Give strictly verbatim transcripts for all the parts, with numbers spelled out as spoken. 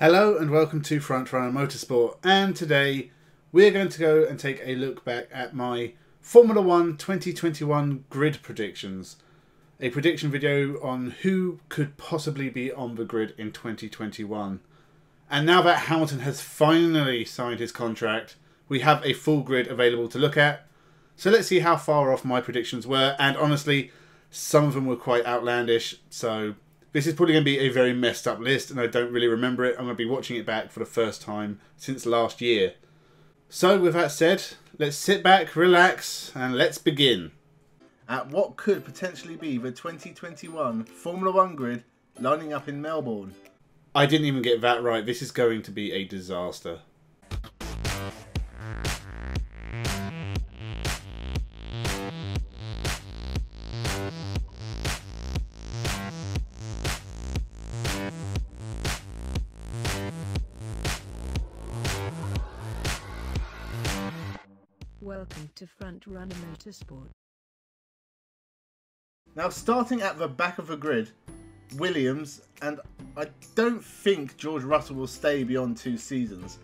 Hello and welcome to Frontrunner Motorsport, and today we're going to go and take a look back at my Formula One twenty twenty-one grid predictions. A prediction video on who could possibly be on the grid in twenty twenty-one. And now that Hamilton has finally signed his contract, we have a full grid available to look at. So let's see how far off my predictions were, and honestly, some of them were quite outlandish, so this is probably going to be a very messed up list and I don't really remember it. I'm going to be watching it back for the first time since last year. So with that said, let's sit back, relax and let's begin. At what could potentially be the twenty twenty-one Formula One grid lining up in Melbourne. I didn't even get that right. This is going to be a disaster. Welcome to Frontrunner Motorsport. Now starting at the back of the grid, Williams, and I don't think George Russell will stay beyond two seasons.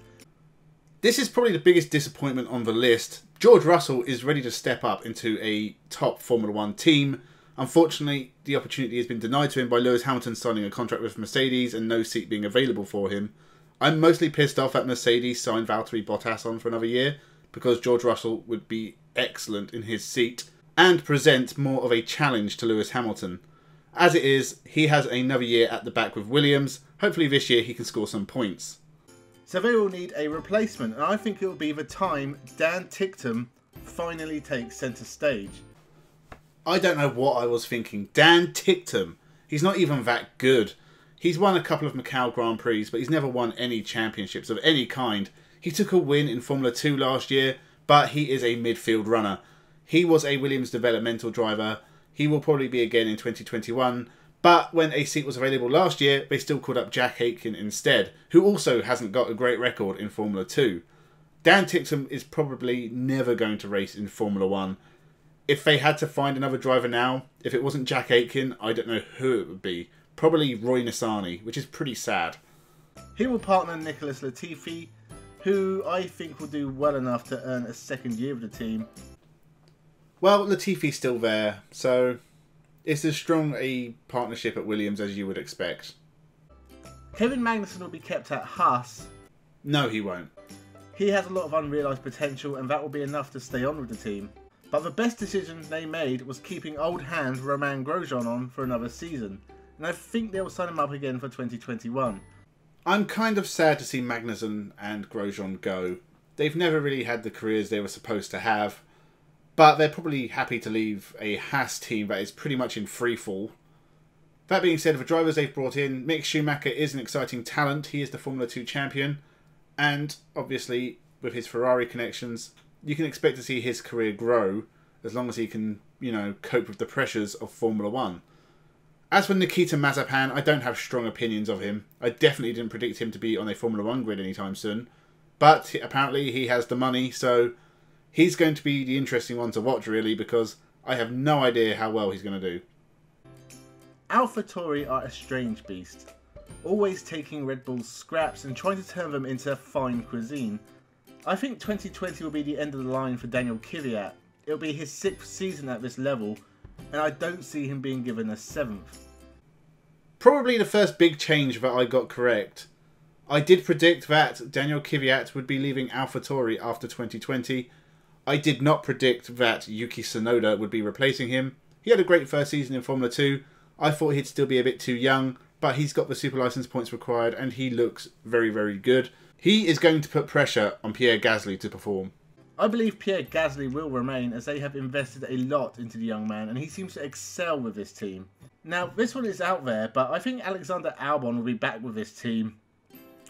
This is probably the biggest disappointment on the list. George Russell is ready to step up into a top Formula One team. Unfortunately, the opportunity has been denied to him by Lewis Hamilton signing a contract with Mercedes and no seat being available for him. I'm mostly pissed off that Mercedes signed Valtteri Bottas on for another year, because George Russell would be excellent in his seat and present more of a challenge to Lewis Hamilton. As it is, he has another year at the back with Williams. Hopefully this year he can score some points. So they will need a replacement, and I think it will be the time Dan Tictum finally takes centre stage. I don't know what I was thinking. Dan Tictum, he's not even that good. He's won a couple of Macau Grand Prix, but he's never won any championships of any kind. He took a win in Formula two last year, but he is a midfield runner. He was a Williams developmental driver. He will probably be again in twenty twenty-one, but when a seat was available last year, they still called up Jack Aitken instead, who also hasn't got a great record in Formula two. Dan Tictum is probably never going to race in Formula one. If they had to find another driver now, if it wasn't Jack Aitken, I don't know who it would be. Probably Roy Nissany, which is pretty sad. He will partner Nicholas Latifi, who I think will do well enough to earn a second year with the team. Well, Latifi's still there, so it's as strong a partnership at Williams as you would expect. Kevin Magnussen will be kept at Haas. No, he won't. He has a lot of unrealised potential, and that will be enough to stay on with the team. But the best decision they made was keeping old hand Romain Grosjean on for another season, and I think they'll sign him up again for twenty twenty-one. I'm kind of sad to see Magnussen and Grosjean go. They've never really had the careers they were supposed to have, but they're probably happy to leave a Haas team that is pretty much in freefall. That being said, the drivers they've brought in, Mick Schumacher is an exciting talent. He is the Formula two champion, and obviously with his Ferrari connections, you can expect to see his career grow as long as he can, you know, cope with the pressures of Formula one. As for Nikita Mazepan, I don't have strong opinions of him. I definitely didn't predict him to be on a Formula one grid anytime soon. But apparently he has the money, so he's going to be the interesting one to watch, really, because I have no idea how well he's going to do. AlphaTauri are a strange beast, always taking Red Bull's scraps and trying to turn them into fine cuisine. I think twenty twenty will be the end of the line for Daniil Kvyat. It'll be his sixth season at this level, and I don't see him being given a seventh. Probably the first big change that I got correct. I did predict that Daniil Kvyat would be leaving AlphaTauri after twenty twenty. I did not predict that Yuki Tsunoda would be replacing him. He had a great first season in Formula two. I thought he'd still be a bit too young, but he's got the super license points required and he looks very, very good. He is going to put pressure on Pierre Gasly to perform. I believe Pierre Gasly will remain, as they have invested a lot into the young man and he seems to excel with this team. Now this one is out there, but I think Alexander Albon will be back with this team.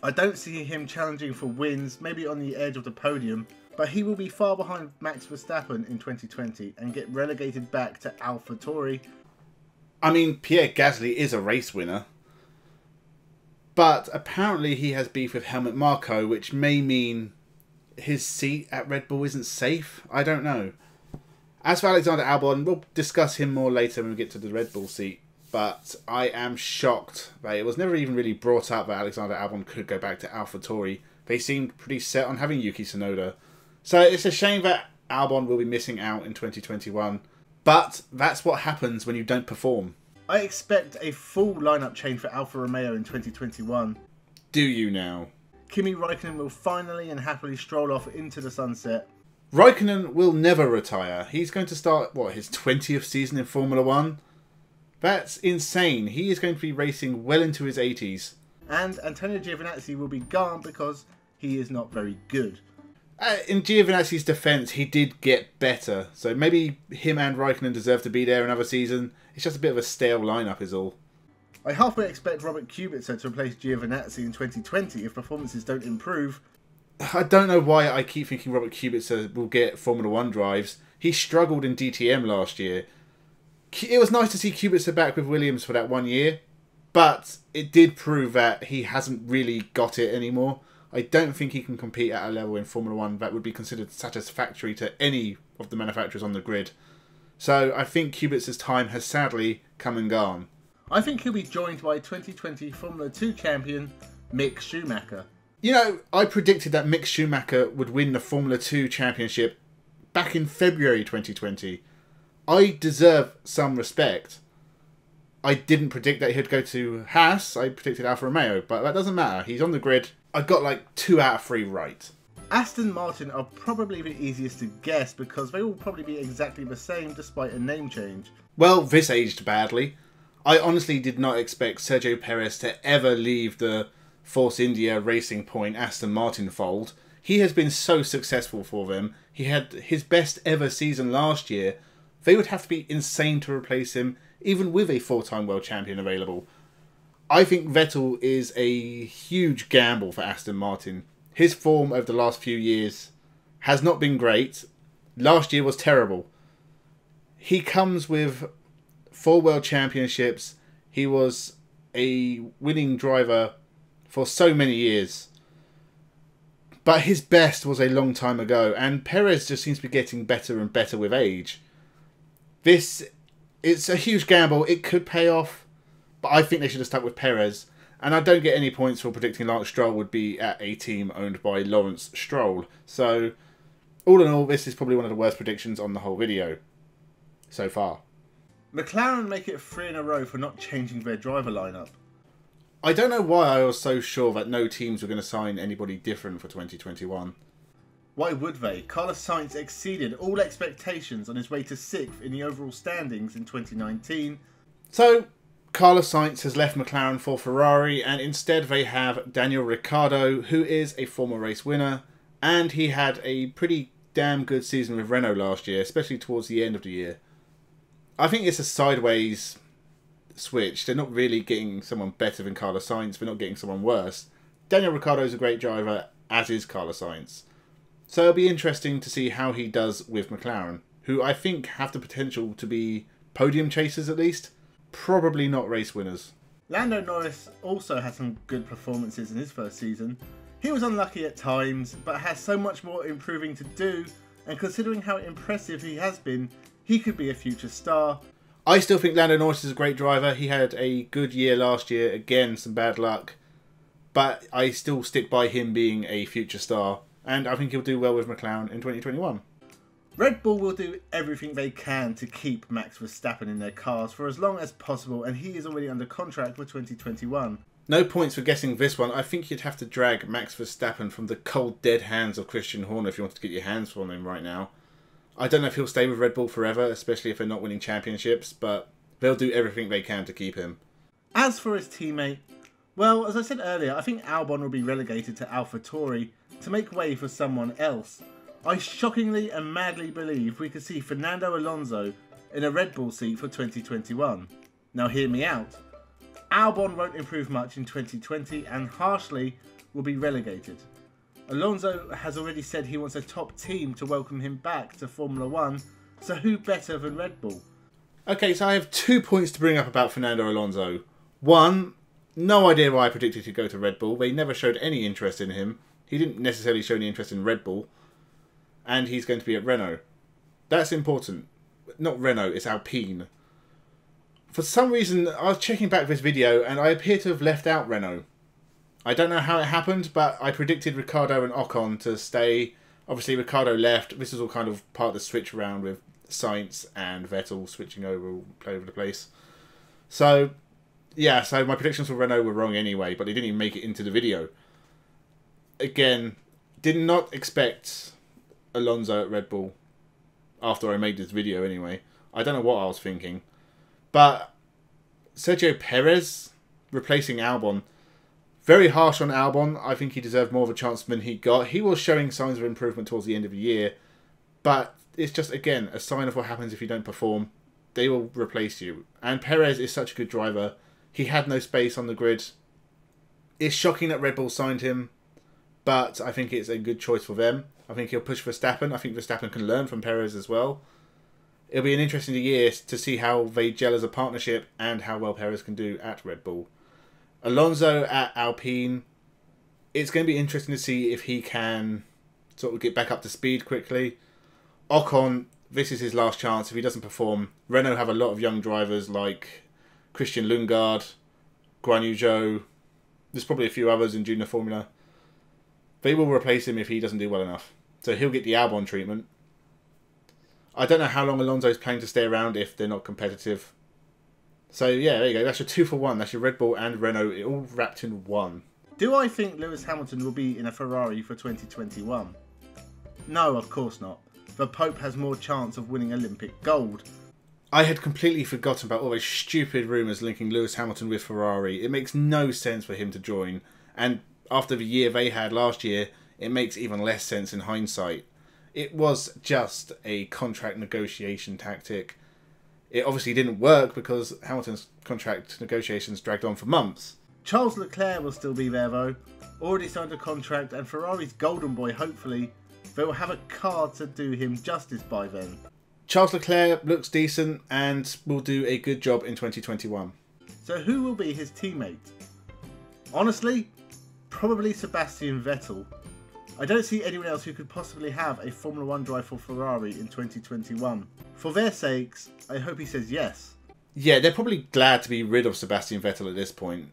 I don't see him challenging for wins, maybe on the edge of the podium, but he will be far behind Max Verstappen in twenty twenty and get relegated back to AlphaTauri. I mean, Pierre Gasly is a race winner, but apparently he has beef with Helmut Marko, which may mean his seat at Red Bull isn't safe. I don't know. As for Alexander Albon, we'll discuss him more later when we get to the Red Bull seat. but I am shocked that it was never even really brought up that Alexander Albon could go back to AlphaTauri. They seemed pretty set on having Yuki Tsunoda. So it's a shame that Albon will be missing out in twenty twenty-one, but that's what happens when you don't perform. I expect a full lineup change for Alfa Romeo in twenty twenty-one. Do you now? Kimi Räikkönen will finally and happily stroll off into the sunset. Räikkönen will never retire. He's going to start, what, his twentieth season in Formula One? That's insane. He is going to be racing well into his eighties. And Antonio Giovinazzi will be gone because he is not very good. Uh, in Giovinazzi's defence, he did get better. So maybe him and Raikkonen deserve to be there another season. It's just a bit of a stale lineup is all. I halfway expect Robert Kubica to replace Giovinazzi in twenty twenty if performances don't improve. I don't know why I keep thinking Robert Kubica will get Formula One drives. He struggled in D T M last year. It was nice to see Kubica back with Williams for that one year, but it did prove that he hasn't really got it anymore. I don't think he can compete at a level in Formula One that would be considered satisfactory to any of the manufacturers on the grid. So I think Kubica's time has sadly come and gone. I think he'll be joined by twenty twenty Formula two champion Mick Schumacher. You know, I predicted that Mick Schumacher would win the Formula two championship back in February twenty twenty. I deserve some respect. I didn't predict that he'd go to Haas. I predicted Alfa Romeo, but that doesn't matter. He's on the grid. I got like two out of three right. Aston Martin are probably the easiest to guess because they will probably be exactly the same despite a name change. Well, this aged badly. I honestly did not expect Sergio Perez to ever leave the Force India Racing Point Aston Martin fold. He has been so successful for them. He had his best ever season last year. They would have to be insane to replace him, even with a four-time world champion available. I think Vettel is a huge gamble for Aston Martin. His form over the last few years has not been great. Last year was terrible. He comes with four world championships. He was a winning driver for so many years. But his best was a long time ago, and Perez just seems to be getting better and better with age. This, it's a huge gamble. It could pay off, but I think they should have stuck with Perez. And I don't get any points for predicting Lance Stroll would be at a team owned by Lawrence Stroll. So, all in all, this is probably one of the worst predictions on the whole video so far. McLaren make it three in a row for not changing their driver lineup. I don't know why I was so sure that no teams were going to sign anybody different for twenty twenty-one. Why would they? Carlos Sainz exceeded all expectations on his way to sixth in the overall standings in twenty nineteen. So, Carlos Sainz has left McLaren for Ferrari, and instead they have Daniel Ricciardo, who is a former race winner, and he had a pretty damn good season with Renault last year, especially towards the end of the year. I think it's a sideways switch. They're not really getting someone better than Carlos Sainz, they're not getting someone worse. Daniel Ricciardo is a great driver, as is Carlos Sainz. So it'll be interesting to see how he does with McLaren, who I think have the potential to be podium chasers at least, probably not race winners. Lando Norris also had some good performances in his first season. He was unlucky at times, but has so much more improving to do, and considering how impressive he has been, he could be a future star. I still think Lando Norris is a great driver. He had a good year last year, again some bad luck, but I still stick by him being a future star. And I think he'll do well with McLaren in twenty twenty-one. Red Bull will do everything they can to keep Max Verstappen in their cars for as long as possible, and he is already under contract for twenty twenty-one. No points for guessing this one. I think you'd have to drag Max Verstappen from the cold, dead hands of Christian Horner if you wanted to get your hands on him right now. I don't know if he'll stay with Red Bull forever, especially if they're not winning championships, but they'll do everything they can to keep him. As for his teammate, well, as I said earlier, I think Albon will be relegated to AlphaTauri to make way for someone else. I shockingly and madly believe we could see Fernando Alonso in a Red Bull seat for twenty twenty-one. Now hear me out. Albon won't improve much in twenty twenty and harshly will be relegated. Alonso has already said he wants a top team to welcome him back to Formula One, so who better than Red Bull? Okay, so I have two points to bring up about Fernando Alonso. One, no idea why I predicted he'd go to Red Bull. They never showed any interest in him. He didn't necessarily show any interest in Red Bull. And he's going to be at Renault. That's important. Not Renault, it's Alpine. For some reason, I was checking back this video and I appear to have left out Renault. I don't know how it happened, but I predicted Ricciardo and Ocon to stay. Obviously, Ricciardo left. This is all kind of part of the switch around with Sainz and Vettel switching over all over the place. So, yeah, so my predictions for Renault were wrong anyway, but they didn't even make it into the video. Again, did not expect Alonso at Red Bull after I made this video anyway. I don't know what I was thinking. But Sergio Perez replacing Albon. Very harsh on Albon. I think he deserved more of a chance than he got. He was showing signs of improvement towards the end of the year. But it's just, again, a sign of what happens if you don't perform. They will replace you. And Perez is such a good driver. He had no space on the grid. It's shocking that Red Bull signed him. But I think it's a good choice for them. I think he'll push Verstappen. I think Verstappen can learn from Perez as well. It'll be an interesting year to see how they gel as a partnership and how well Perez can do at Red Bull. Alonso at Alpine. It's going to be interesting to see if he can sort of get back up to speed quickly. Ocon, this is his last chance. If he doesn't perform, Renault have a lot of young drivers like Christian Lundgaard, Guan Yu Zhou. There's probably a few others in Junior Formula. They will replace him if he doesn't do well enough. So he'll get the Albon treatment. I don't know how long Alonso's planning to stay around if they're not competitive. So yeah, there you go. That's your two for one. That's your Red Bull and Renault, it all wrapped in one. Do I think Lewis Hamilton will be in a Ferrari for twenty twenty-one? No, of course not. The Pope has more chance of winning Olympic gold. I had completely forgotten about all those stupid rumours linking Lewis Hamilton with Ferrari. It makes no sense for him to join. And after the year they had last year, it makes even less sense in hindsight. It was just a contract negotiation tactic. It obviously didn't work because Hamilton's contract negotiations dragged on for months. Charles Leclerc will still be there though. Already signed a contract, and Ferrari's golden boy, hopefully, they will have a car to do him justice by then. Charles Leclerc looks decent and will do a good job in twenty twenty-one. So who will be his teammate? Honestly, probably Sebastian Vettel. I don't see anyone else who could possibly have a Formula One drive for Ferrari in twenty twenty-one. For their sakes, I hope he says yes. Yeah, they're probably glad to be rid of Sebastian Vettel at this point.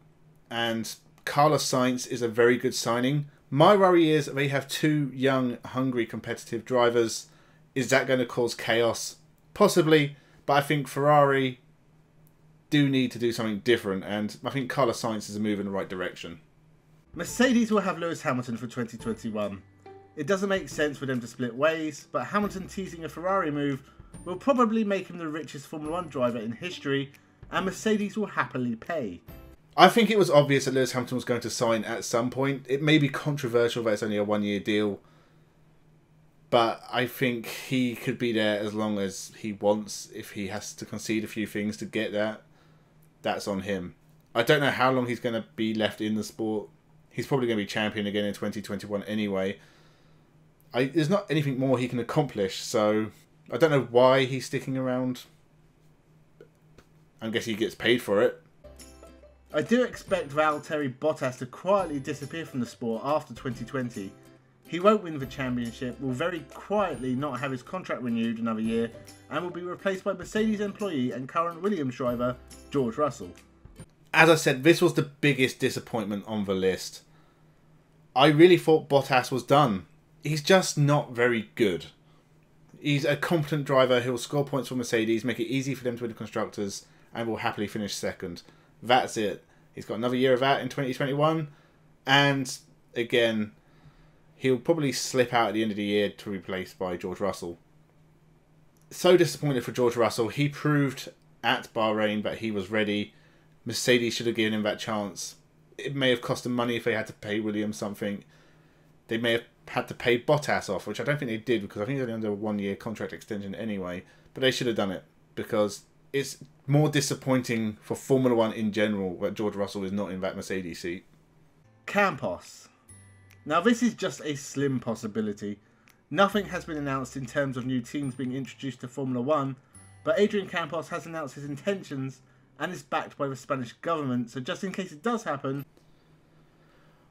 And Carlos Sainz is a very good signing. My worry is they have two young, hungry, competitive drivers. Is that going to cause chaos? Possibly, but I think Ferrari do need to do something different, and I think Carlos Sainz is a move in the right direction. Mercedes will have Lewis Hamilton for twenty twenty-one. It doesn't make sense for them to split ways, but Hamilton teasing a Ferrari move will probably make him the richest Formula One driver in history, and Mercedes will happily pay. I think it was obvious that Lewis Hamilton was going to sign at some point. It may be controversial that it's only a one-year deal, but I think he could be there as long as he wants. If he has to concede a few things to get that, that's on him. I don't know how long he's going to be left in the sport. He's probably going to be champion again in twenty twenty-one anyway. I, there's not anything more he can accomplish, so I don't know why he's sticking around. I guess he gets paid for it. I do expect Valtteri Bottas to quietly disappear from the sport after twenty twenty. He won't win the championship, will very quietly not have his contract renewed another year, and will be replaced by Mercedes employee and current Williams driver, George Russell. As I said, this was the biggest disappointment on the list. I really thought Bottas was done. He's just not very good. He's a competent driver who will score points for Mercedes, make it easy for them to win the Constructors, and will happily finish second. That's it. He's got another year of that in twenty twenty-one. And, again, he'll probably slip out at the end of the year to be replaced by George Russell. So disappointed for George Russell. He proved at Bahrain that he was ready. Mercedes should have given him that chance. It may have cost them money if they had to pay Williams something. They may have had to pay Bottas off, which I don't think they did because I think they're only under a one-year contract extension anyway. But they should have done it because it's more disappointing for Formula One in general that George Russell is not in that Mercedes seat. Campos. Now this is just a slim possibility. Nothing has been announced in terms of new teams being introduced to Formula One, but Adrian Campos has announced his intentions and is backed by the Spanish government, so just in case it does happen...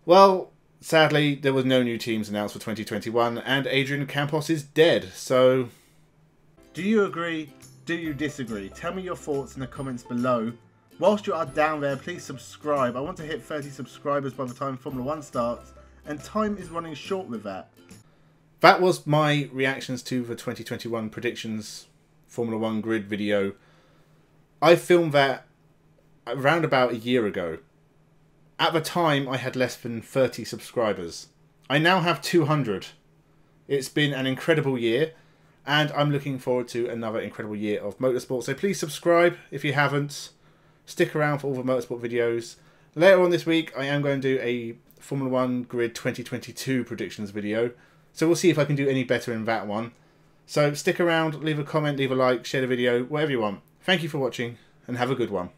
Well, sadly, there was no new teams announced for twenty twenty-one, and Adrian Campos is dead, so... Do you agree? do you disagree? Tell me your thoughts in the comments below. Whilst you are down there, please subscribe. I want to hit thirty subscribers by the time Formula one starts, and time is running short with that. That was my reactions to the twenty twenty-one predictions Formula one grid video. I filmed that around about a year ago. At the time, I had less than thirty subscribers. I now have two hundred. It's been an incredible year, and I'm looking forward to another incredible year of motorsport. So please subscribe if you haven't. Stick around for all the motorsport videos. Later on this week, I am going to do a Formula one Grid twenty twenty-two predictions video. So we'll see if I can do any better in that one. So stick around, leave a comment, leave a like, share the video, whatever you want. Thank you for watching, and have a good one.